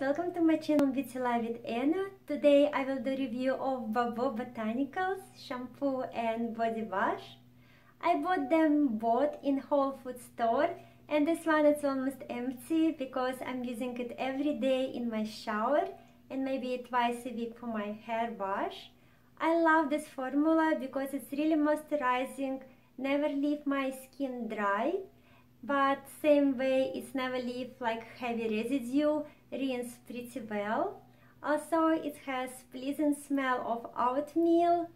welcome to my channel Beauty Life with Anna. Today I will do review of Babo Botanicals shampoo and body wash. I bought them both in Whole Foods store, and this one it's almost empty because I'm using it every day in my shower and maybe twice a week for my hair wash. I love this formula because it's really moisturizing, never leave my skin dry. But same way, it's never leave like heavy residue, rinse pretty well. Also, it has pleasant smell of oatmeal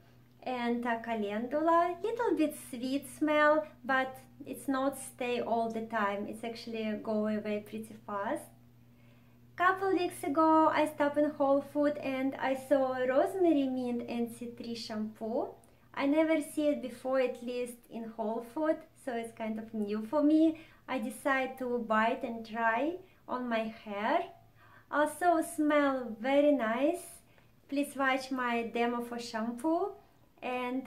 and calendula, little bit sweet smell, but it's not stay all the time, it's actually go away pretty fast. Couple weeks ago, I stopped in Whole Foods and I saw rosemary mint and tea tree shampoo. I never see it before, at least in Whole Foods, so it's kind of new for me. I decided to buy it and try on my hair. Also smell very nice. Please watch my demo for shampoo. And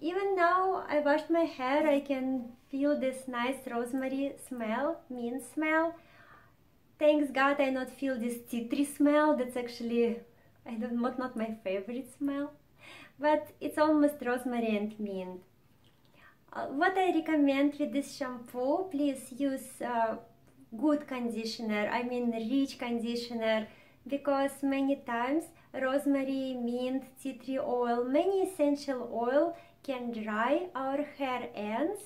even now I washed my hair, I can feel this nice rosemary smell, mint smell. Thanks God I not feel this tea tree smell, that's actually not my favorite smell. But it's almost rosemary and mint. What I recommend with this shampoo, please use good conditioner, I mean rich conditioner, because many times rosemary, mint, tea tree oil, many essential oil can dry our hair ends.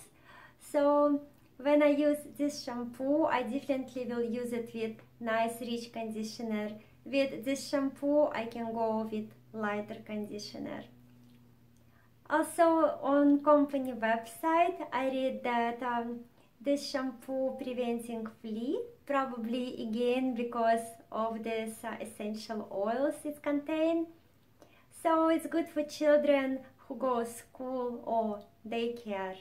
So when I use this shampoo, I definitely will use it with nice rich conditioner. With this shampoo, I can go with lighter conditioner. Also, on company website, I read that this shampoo preventing flea, probably again because of this essential oils it contains. So it's good for children who go to school or daycare.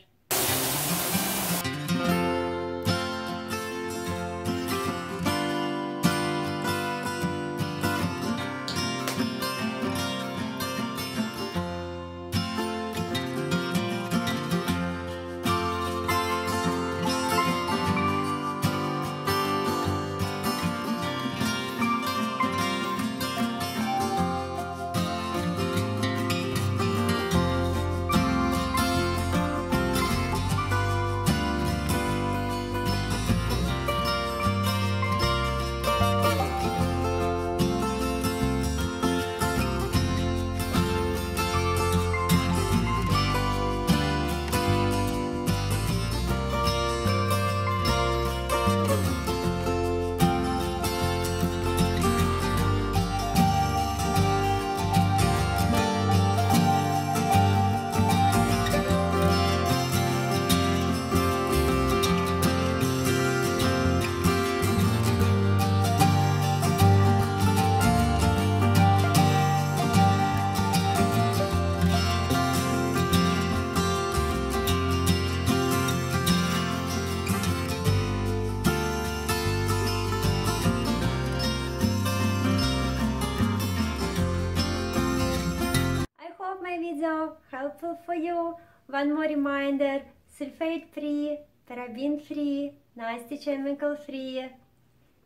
Video helpful for you. One more reminder, sulfate free, paraben free, nasty chemical free.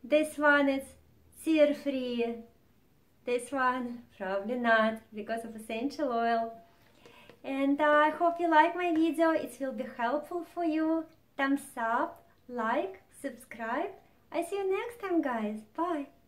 This one is tear free. This one probably not because of essential oil. And I hope you like my video. It will be helpful for you. Thumbs up, like, subscribe. I see you next time, guys. Bye.